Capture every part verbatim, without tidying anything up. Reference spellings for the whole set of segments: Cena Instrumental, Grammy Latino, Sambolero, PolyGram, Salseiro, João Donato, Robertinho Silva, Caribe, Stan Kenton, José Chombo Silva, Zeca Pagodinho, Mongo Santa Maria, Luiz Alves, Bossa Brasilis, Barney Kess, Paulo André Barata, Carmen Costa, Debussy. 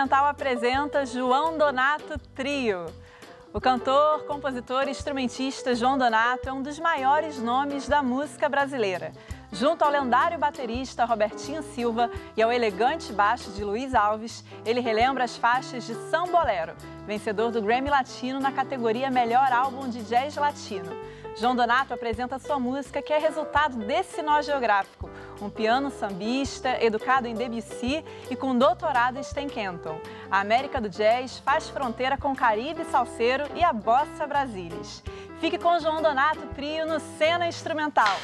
Instrumental apresenta João Donato Trio. O cantor, compositor e instrumentista João Donato é um dos maiores nomes da música brasileira. Junto ao lendário baterista Robertinho Silva e ao elegante baixo de Luiz Alves, ele relembra as faixas de Sambolero, vencedor do Grammy Latino na categoria Melhor Álbum de Jazz Latino. João Donato apresenta sua música, que é resultado desse nó geográfico, um piano sambista, educado em Debussy e com doutorado em Stan Kenton. A América do Jazz faz fronteira com o Caribe salseiro e a bossa brasilis. Fique com João Donato Trio no Cena Instrumental.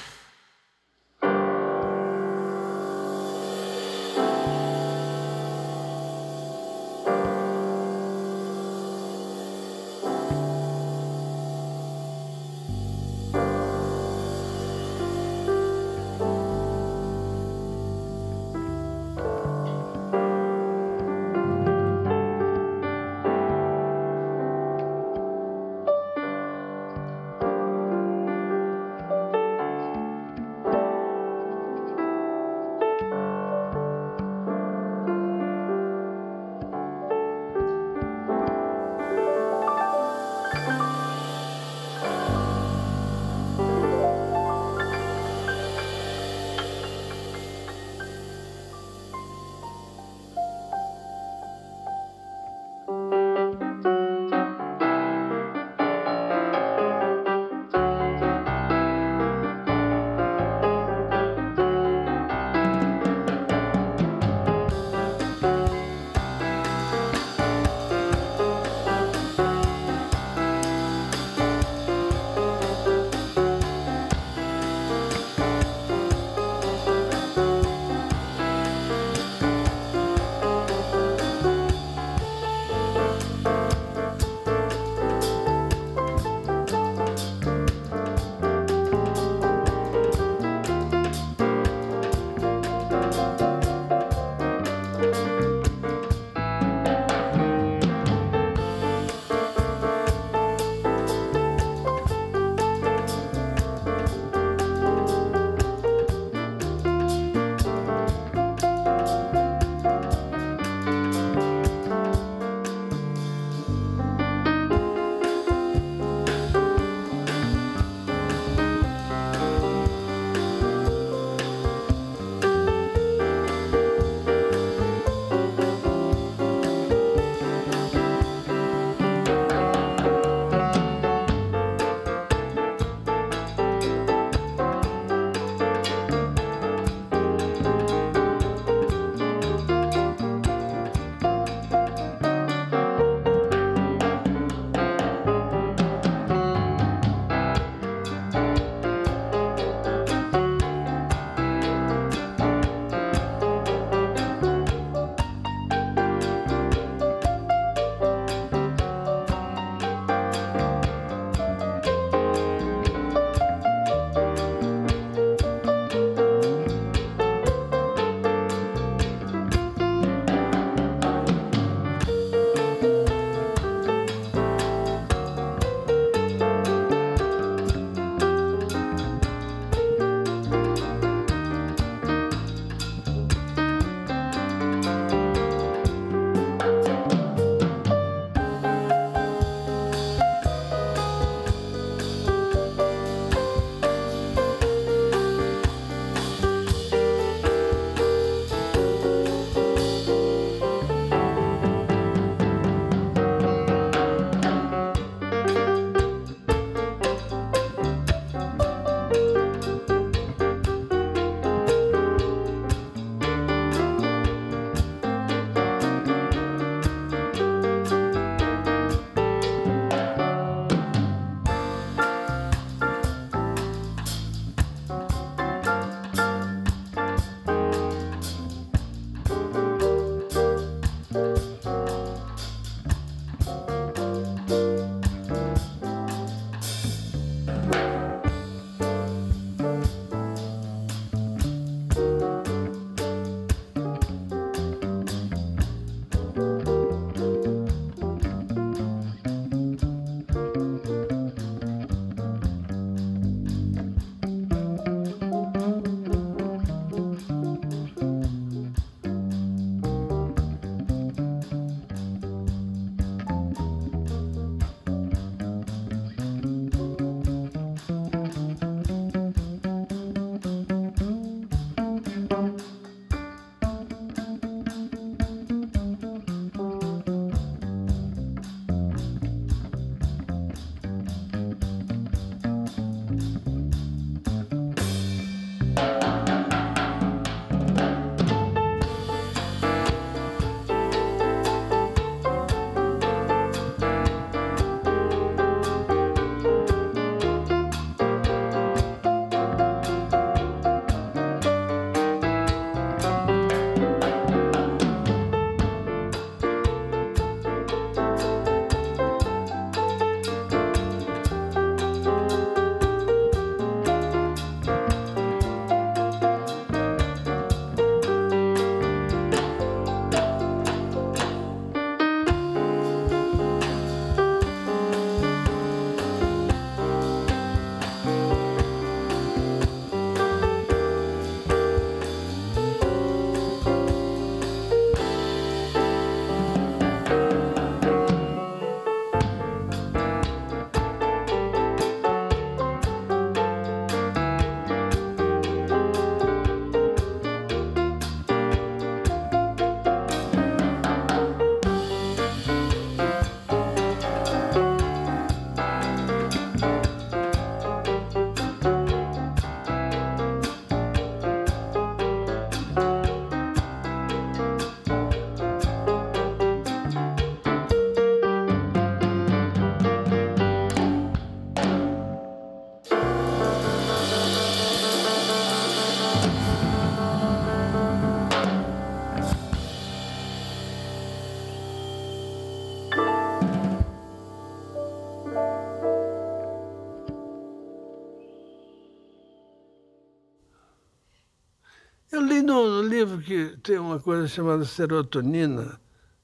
li no livro que tem uma coisa chamada serotonina,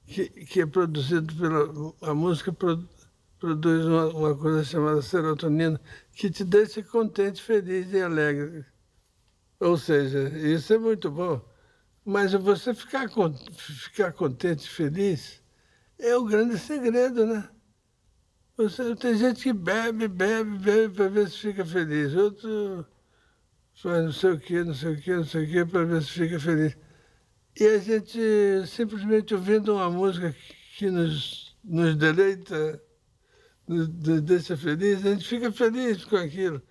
que, que é produzido pela... A música pro, produz uma, uma coisa chamada serotonina, que te deixa contente, feliz e alegre. Ou seja, isso é muito bom. Mas você ficar, ficar contente, feliz, é o grande segredo, né? Você, tem gente que bebe, bebe, bebe para ver se fica feliz. Outro faz não sei o quê, não sei o quê, não sei o quê, para ver se fica feliz. E a gente, simplesmente ouvindo uma música que nos, nos deleita, nos, nos deixa feliz, a gente fica feliz com aquilo.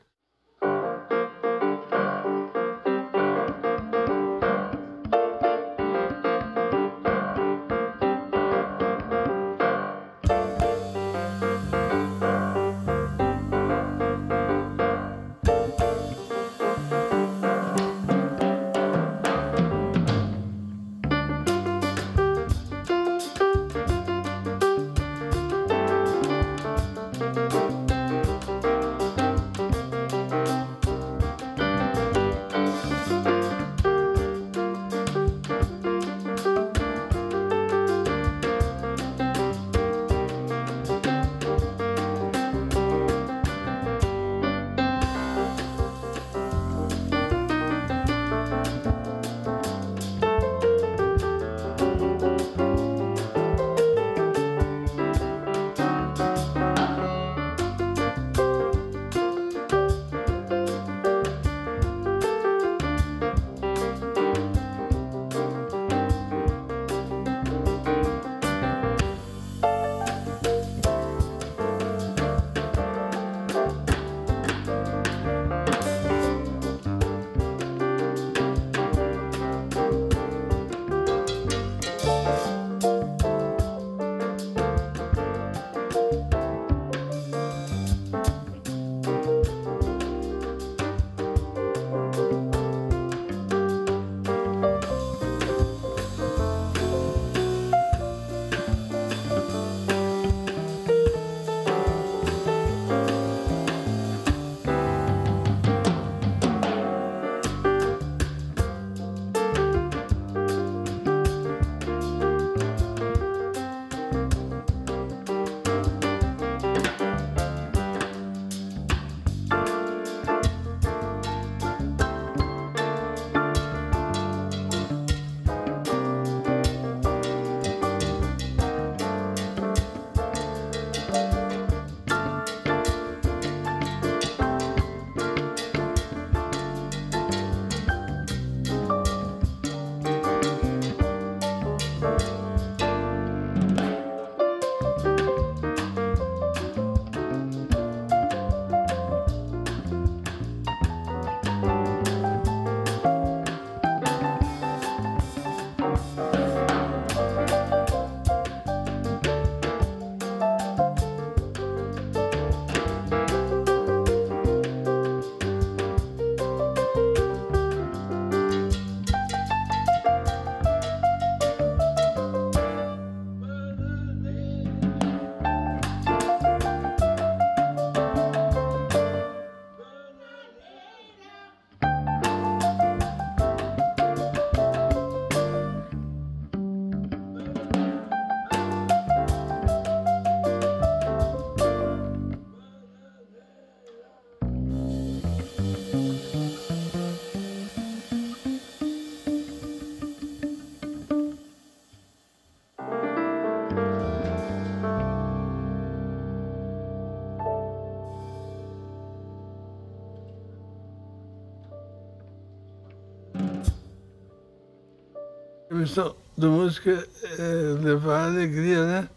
A missão da música é levar a alegria, né?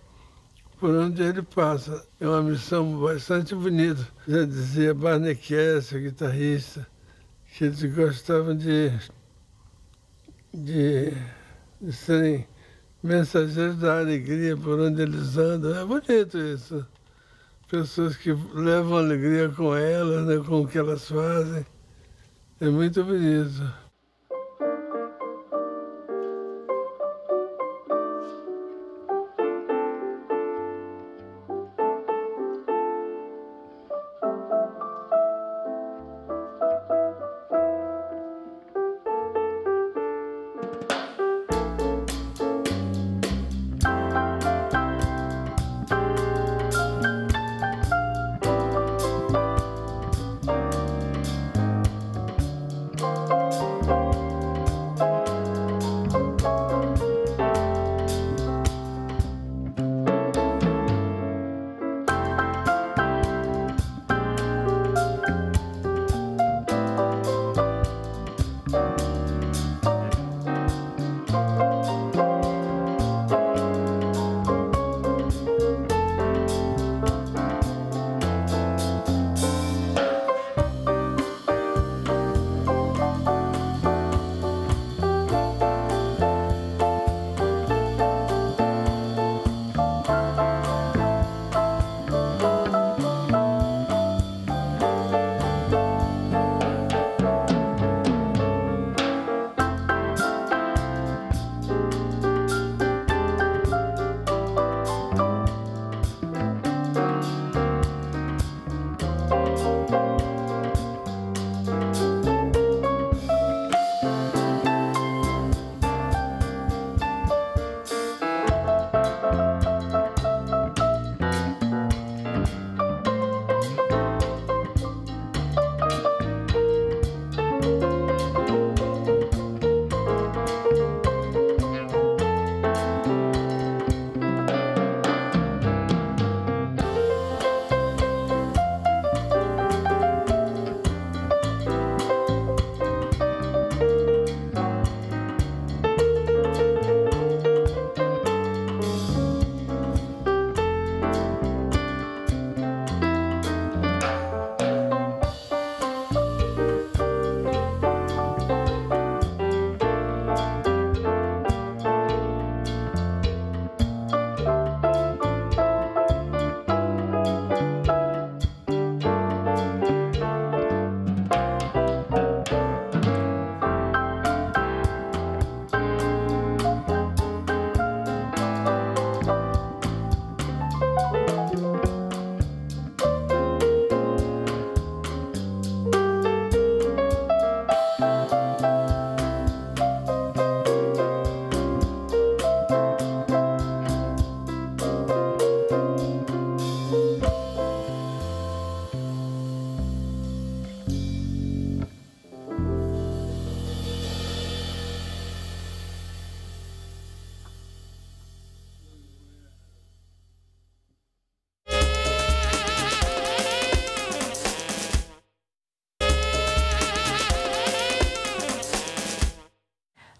Por onde ele passa. É uma missão bastante bonita. Já dizia Barney Kess, o guitarrista, que eles gostavam de, de, de serem mensageiros da alegria por onde eles andam. É bonito isso. Pessoas que levam alegria com elas, né? Com o que elas fazem. É muito bonito.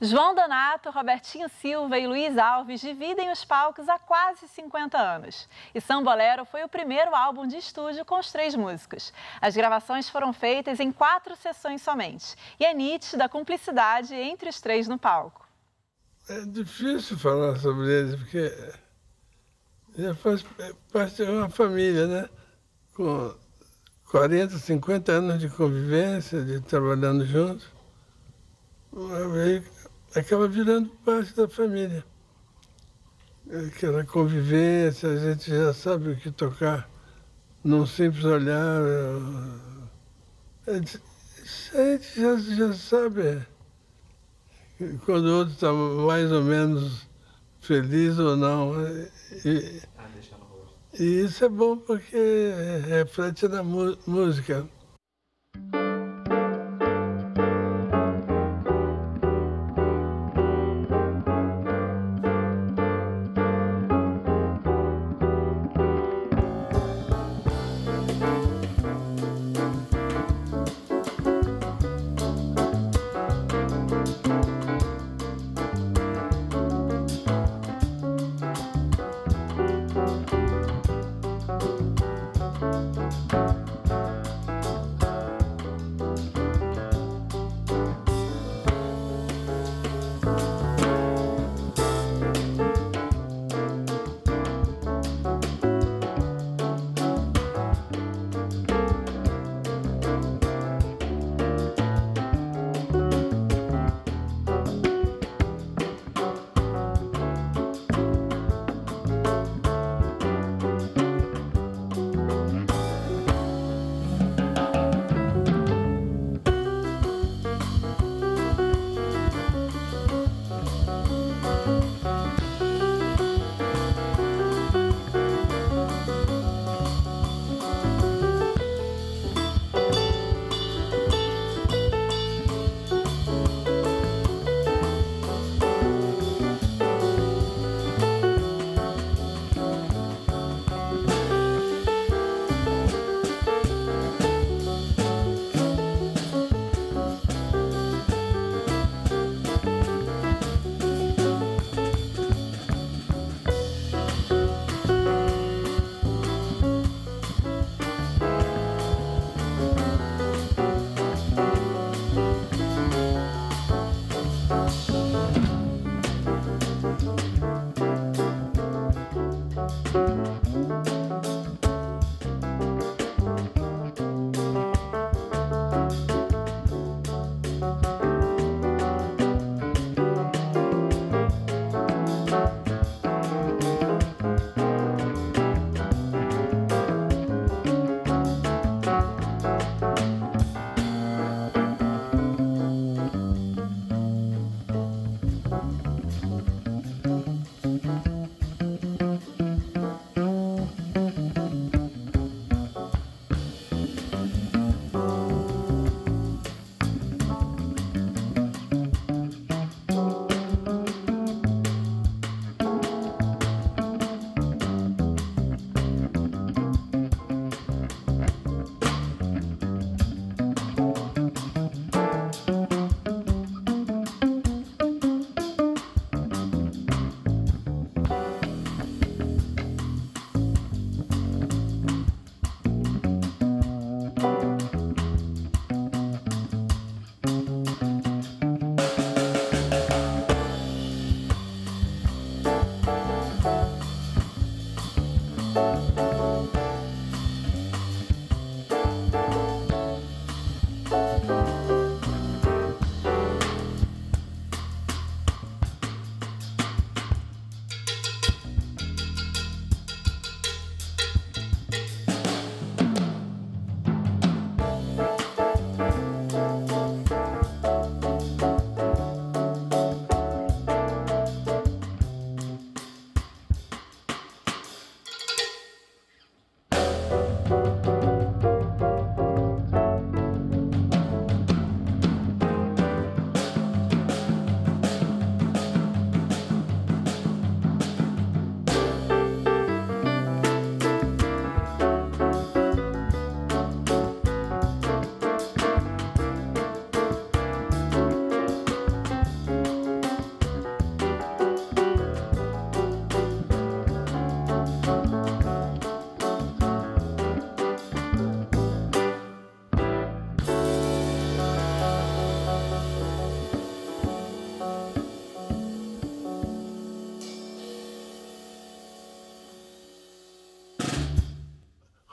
João Donato, Robertinho Silva e Luiz Alves dividem os palcos há quase cinquenta anos. E Sambolero foi o primeiro álbum de estúdio com os três músicos. As gravações foram feitas em quatro sessões somente. E é nítida a cumplicidade entre os três no palco. É difícil falar sobre eles, porque já faz parte de uma família, né? Com quarenta, cinquenta anos de convivência, de trabalhando juntos. Acaba virando parte da família. Aquela convivência, a gente já sabe o que tocar, num simples olhar. A gente já, já sabe quando o outro está mais ou menos feliz ou não. E, e isso é bom porque reflete na música.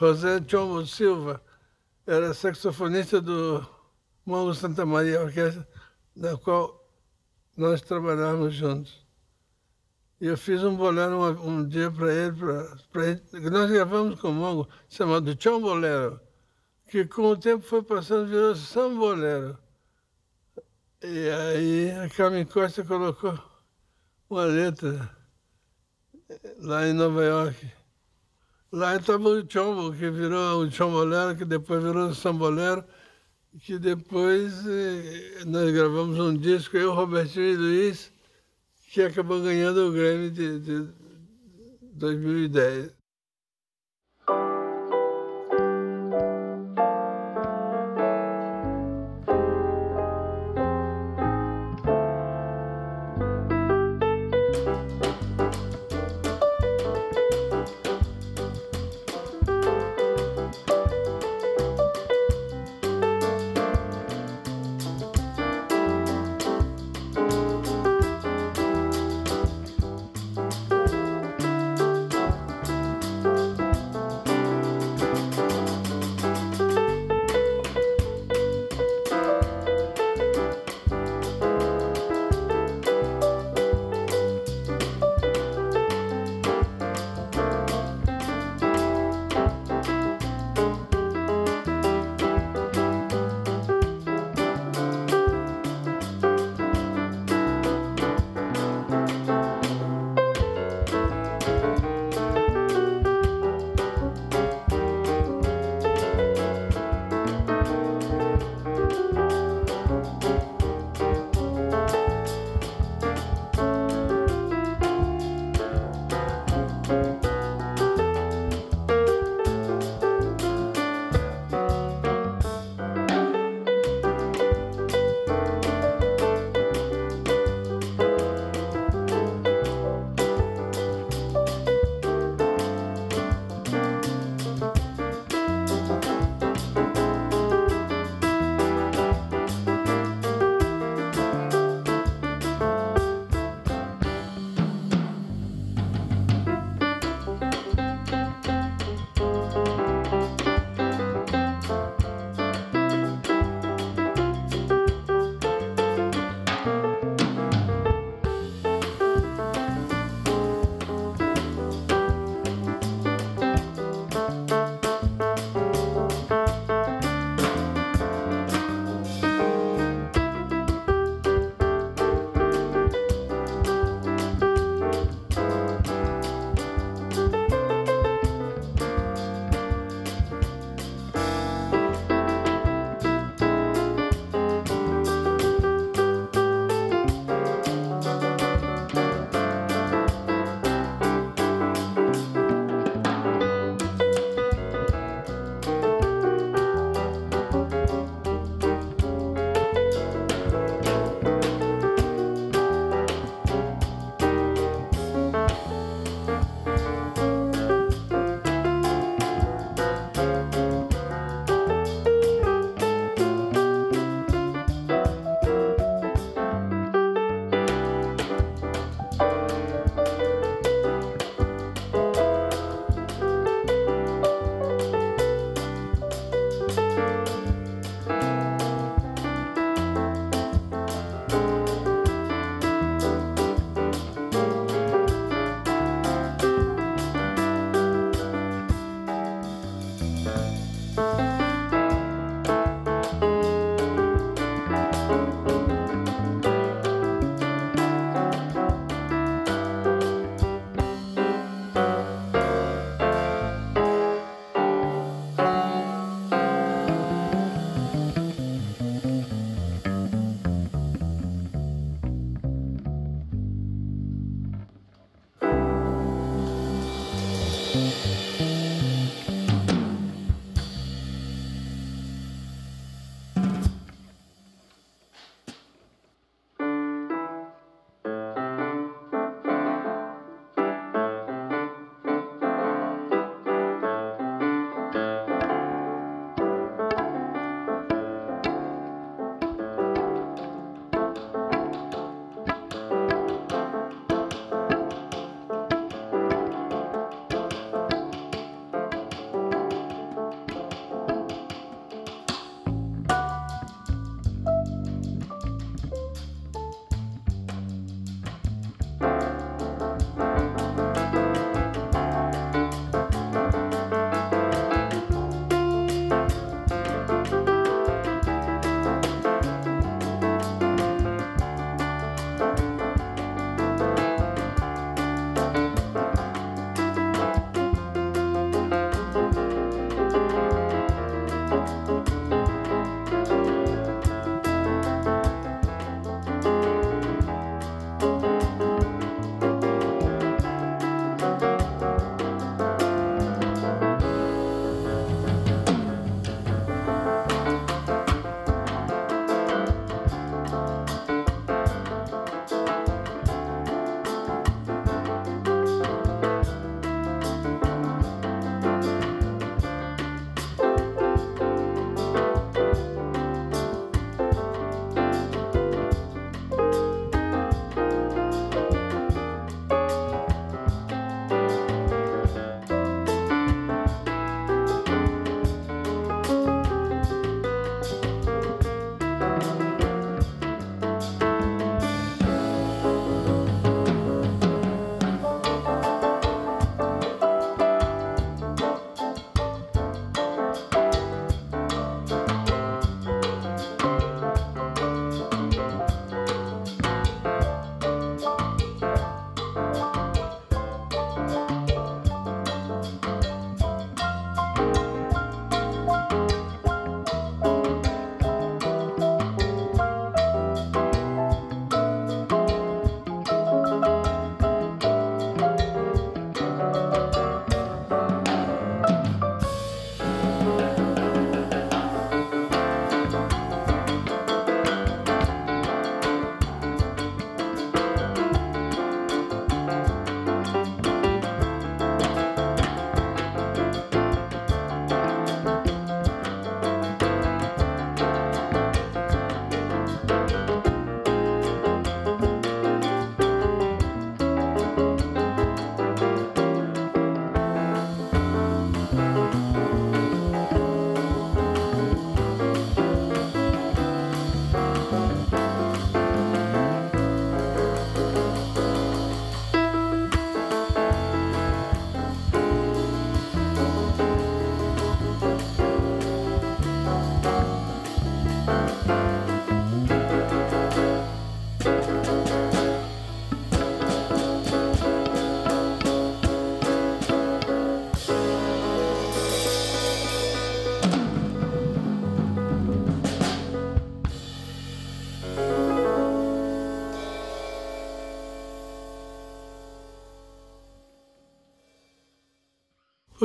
José Chombo Silva era saxofonista do Mongo Santa Maria, orquestra na qual nós trabalhávamos juntos. E eu fiz um bolero um, um dia para ele, para ele. Nós gravamos com o Mongo, chamado Sambolero, que com o tempo foi passando, virou Sambolero. E aí a Carmen Costa colocou uma letra lá em Nova York. Lá estava o Chombo, que virou o Chombolero, que depois virou o Sambolero, que depois eh, nós gravamos um disco, eu, Robertinho e Luiz, que acabou ganhando o Grammy de, de dois mil e dez.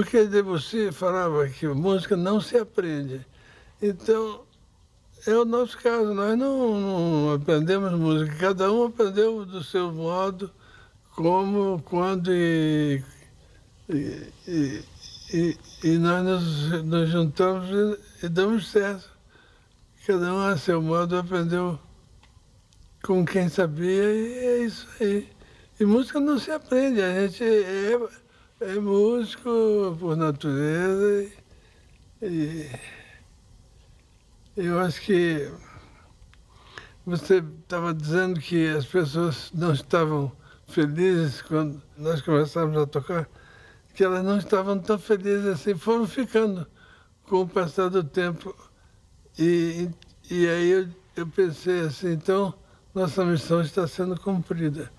Porque Debussy falava que música não se aprende. Então, é o nosso caso, nós não, não aprendemos música, cada um aprendeu do seu modo, como, quando e... e, e E, e nós nos, nos juntamos e, e damos certo. Cada um a seu modo aprendeu com quem sabia e é isso aí. E música não se aprende, a gente é, é músico por natureza. E, e eu acho que você estava dizendo que as pessoas não estavam felizes quando nós começamos a tocar, que elas não estavam tão felizes assim, foram ficando com o passar do tempo. E, e aí eu, eu pensei assim, então, nossa missão está sendo cumprida.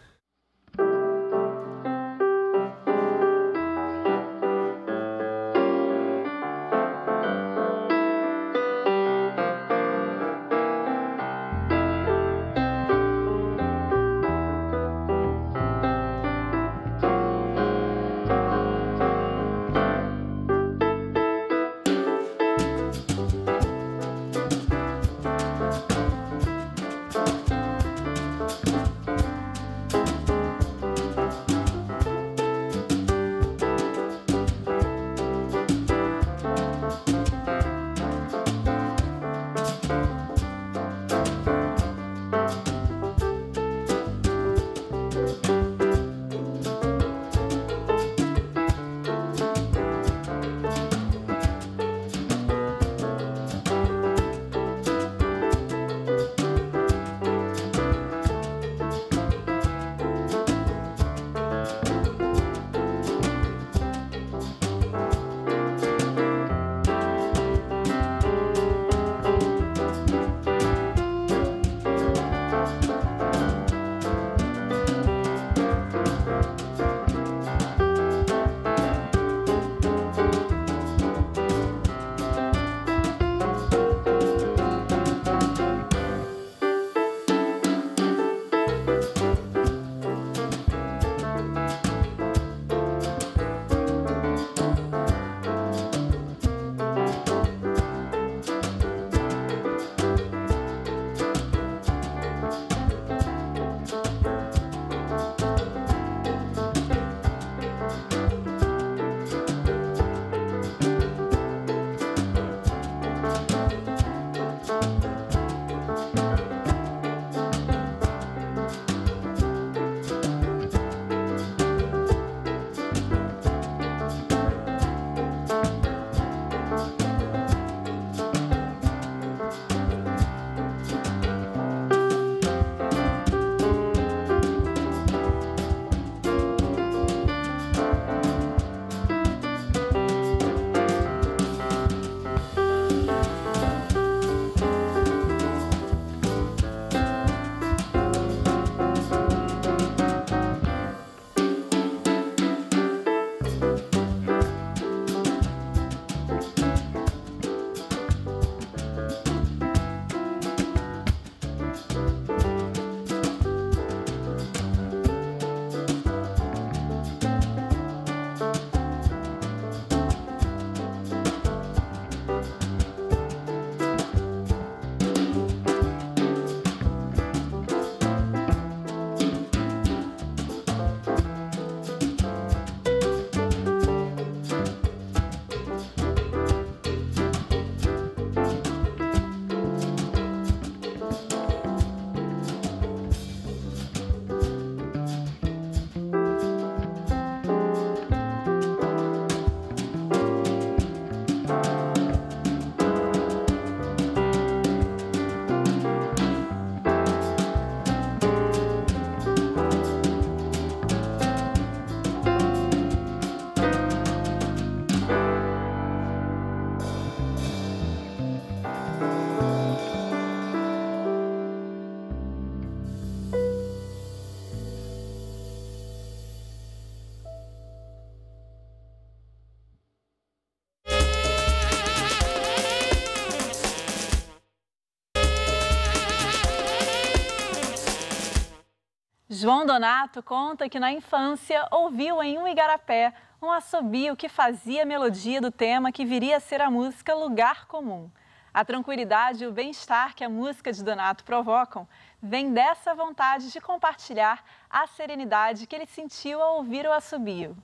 João Donato conta que na infância ouviu em um igarapé um assobio que fazia a melodia do tema que viria a ser a música Lugar Comum. A tranquilidade e o bem-estar que a música de Donato provocam vem dessa vontade de compartilhar a serenidade que ele sentiu ao ouvir o assobio.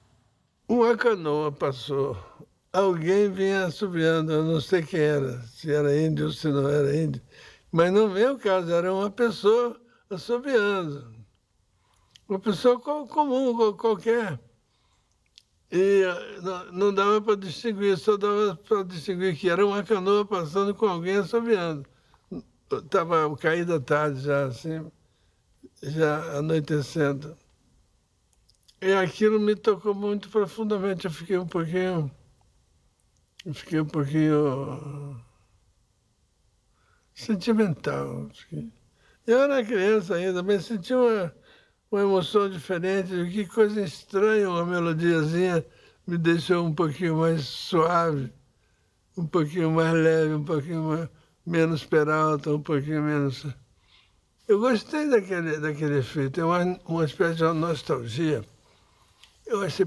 Uma canoa passou, alguém vinha assobiando, eu não sei quem era, se era índio ou se não era índio, mas não veio o caso, era uma pessoa assobiando, uma pessoa comum, qualquer. E não dava para distinguir, só dava para distinguir que era uma canoa passando com alguém assobiando. Estava caída tarde já, assim, já anoitecendo. E aquilo me tocou muito profundamente. Eu fiquei um pouquinho... Eu fiquei um pouquinho... sentimental. Eu era criança ainda, mas senti uma... uma emoção diferente, que coisa estranha, uma melodiazinha me deixou um pouquinho mais suave, um pouquinho mais leve, um pouquinho mais, menos peralta, um pouquinho menos... Eu gostei daquele, daquele efeito, é uma, uma espécie de nostalgia. Eu achei...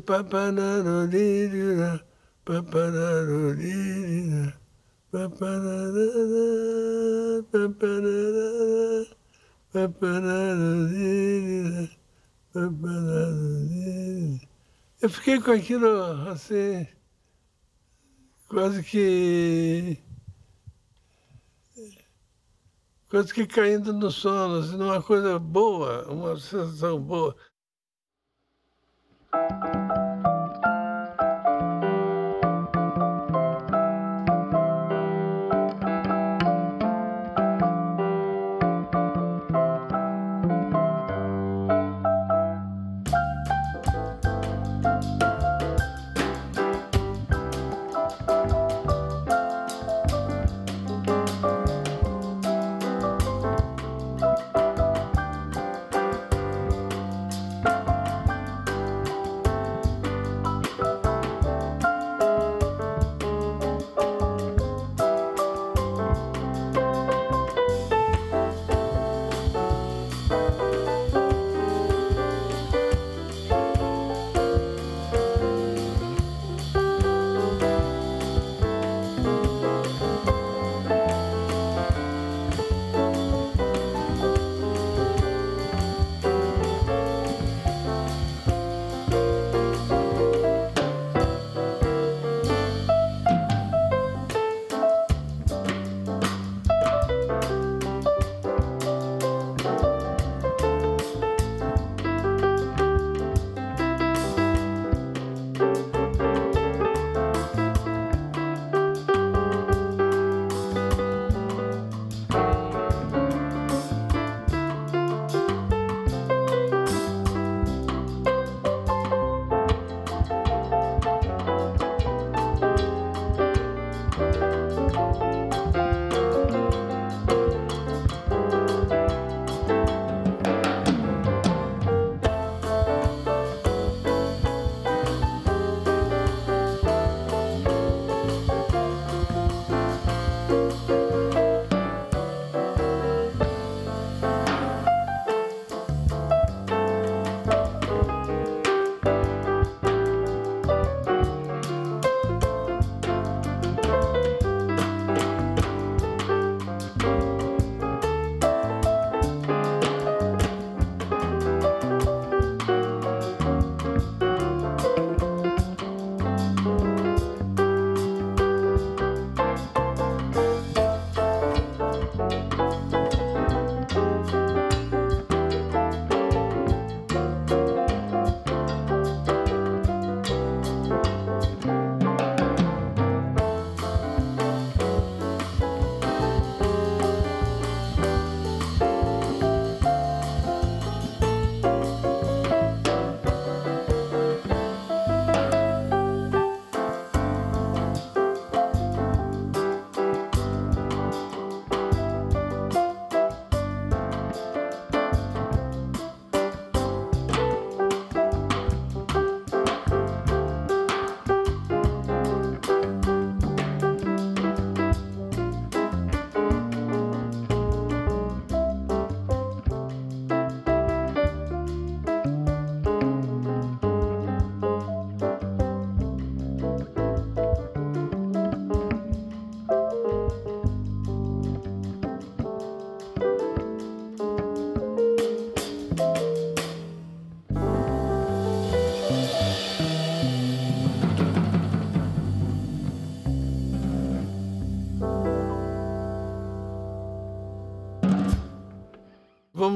Eu fiquei com aquilo assim, quase que, quase que caindo no sono, assim, numa coisa boa, uma sensação boa.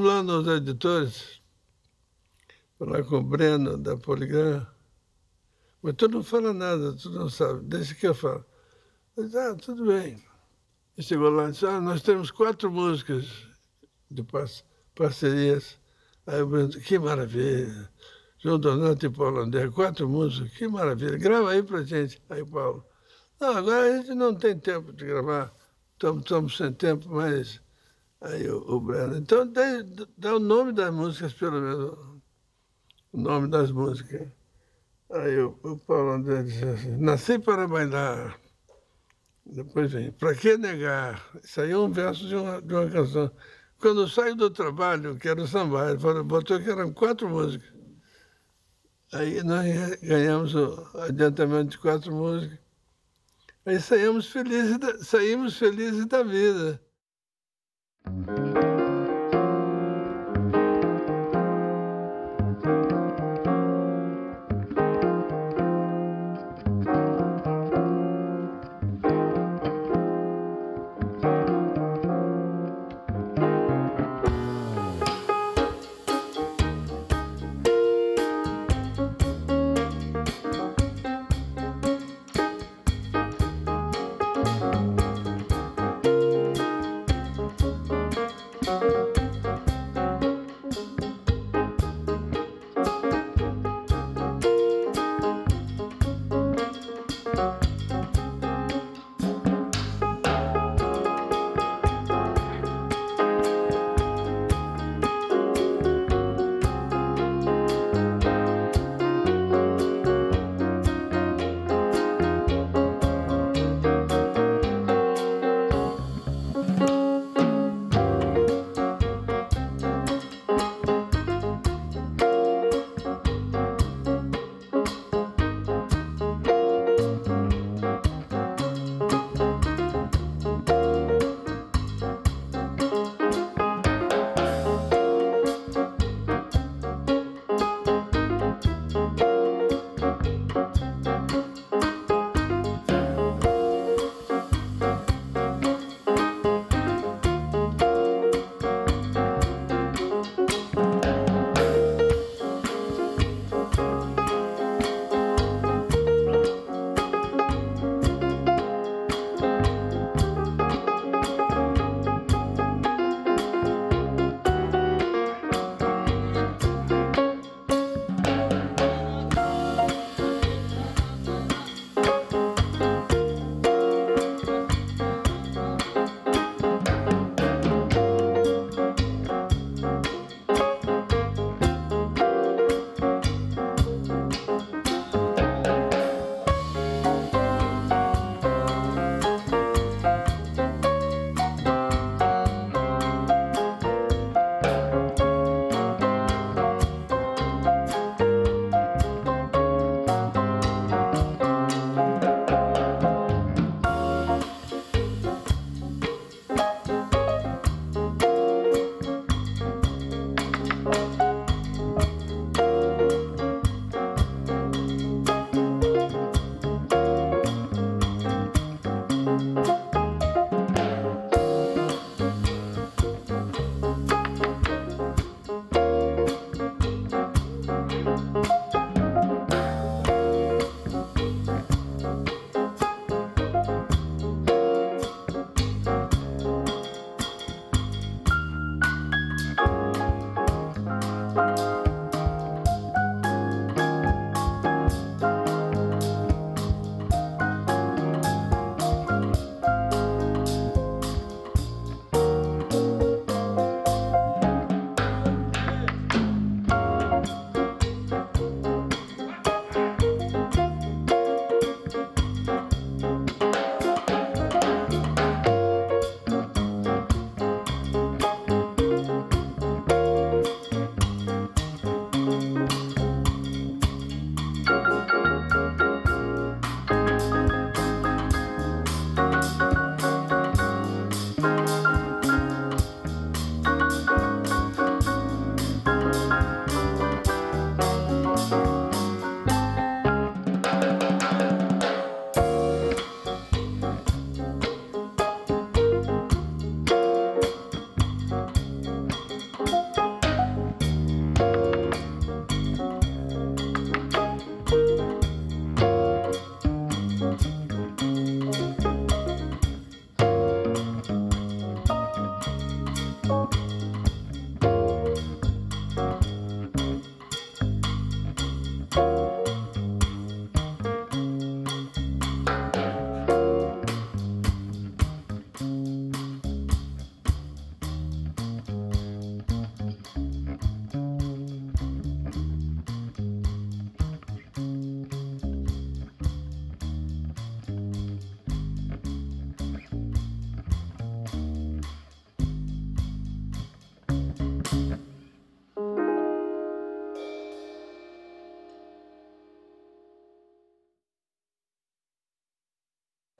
ligamos lá nos editores, falar com o Breno, da PolyGram. Mas tu não fala nada, tu não sabe, deixa que eu falo. Eu disse, ah, tudo bem. E chegou lá e disse, ah, nós temos quatro músicas de parcerias. Aí o Breno disse, que maravilha. João Donato e Paulo André, quatro músicas, que maravilha. Grava aí pra gente. Aí Paulo, não, agora a gente não tem tempo de gravar. Estamos, estamos sem tempo, mas... Aí o, o Breno, então dá, dá o nome das músicas, pelo menos. O nome das músicas. Aí o, o Paulo André disse assim, nasci para bailar. Depois vem, para que negar? Isso aí é um verso de uma, de uma canção. Quando eu saio do trabalho, quero sambar. Ele falou, botou que eram quatro músicas. Aí nós ganhamos o adiantamento de quatro músicas. Aí saímos felizes da, saímos felizes da vida.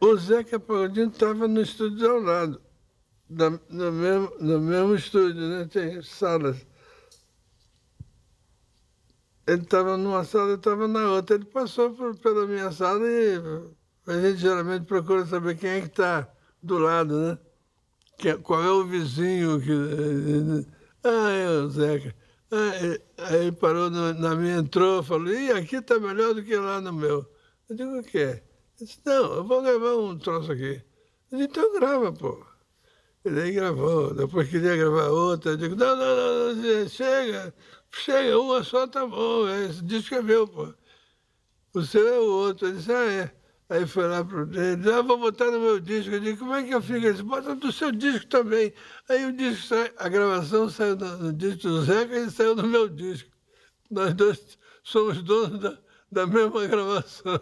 o Zeca Pagodinho estava no estúdio ao lado, da, no, mesmo, no mesmo estúdio, né? Tem salas. Ele estava numa sala, eu estava na outra. Ele passou por, pela minha sala e a gente geralmente procura saber quem é que está do lado, né? Que, qual é o vizinho que... Ah, é o Zeca. Aí ele parou no, na minha, entrou, falou, ih, aqui está melhor do que lá no meu. Eu digo, o que é? Ele disse, não, eu vou gravar um troço aqui. Eu disse, então grava, pô. Ele aí gravou, depois queria gravar outra. Eu digo, não, não, não, não, chega, chega, uma só tá bom, esse disco é meu, pô. O seu é o outro. Ele disse, ah, é. Aí foi lá para ele, ah, vou botar no meu disco. Eu disse, como é que eu fico? Ele disse, bota no seu disco também. Aí o disco sai, a gravação saiu no, no disco do Zeca e saiu no meu disco. Nós dois somos donos da, da mesma gravação.